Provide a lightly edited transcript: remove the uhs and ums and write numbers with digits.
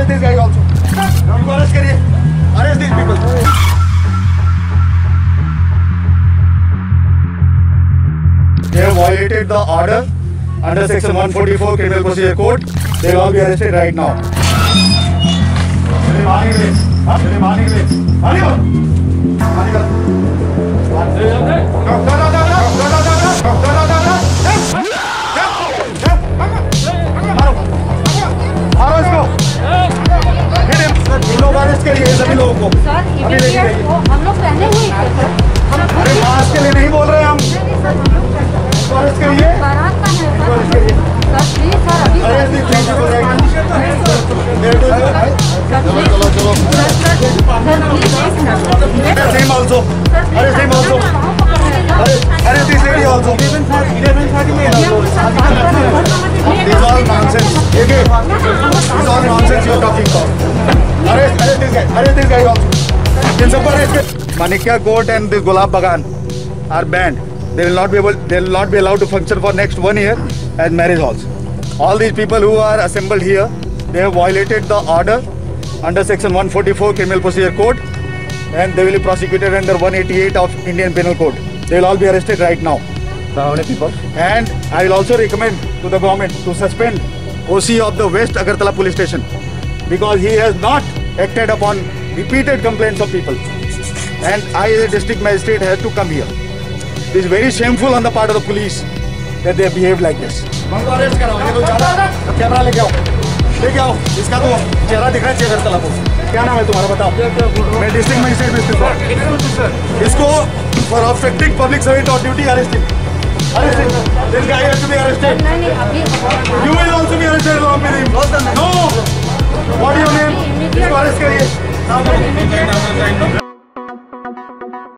Arrest this guy also. You arrest kariye. Arrest these people. They have violated the order under Section 144 Criminal Procedure Code. They will all be arrested right now. Manikya Goat and the Gulab Bagan are banned. They will not be allowed to function for next 1 year as marriage halls. All these people who are assembled here, they have violated the order under Section 144 Criminal Procedure Code, and they will be prosecuted under 188 of Indian Penal Code. They will all be arrested right now. And I will also recommend to the government to suspend OC of the West Agartala Police Station, because he has not acted upon repeated complaints of people. And I as a district magistrate had to come here. This is very shameful on the part of the police that they behave like this. For obstructing public servant or duty, arrest him. This guy has to be arrested. You will also be arrested along with him. No! What is your name? Arrest him.